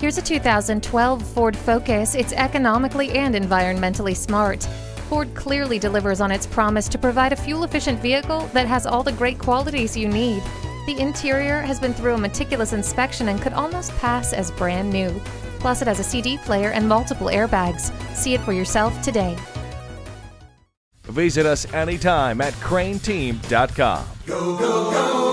Here's a 2012 Ford Focus. It's economically and environmentally smart. Ford clearly delivers on its promise to provide a fuel-efficient vehicle that has all the great qualities you need. The interior has been through a meticulous inspection and could almost pass as brand new. Plus, it has a CD player and multiple airbags. See it for yourself today. Visit us anytime at crainteam.com. Go, go, go.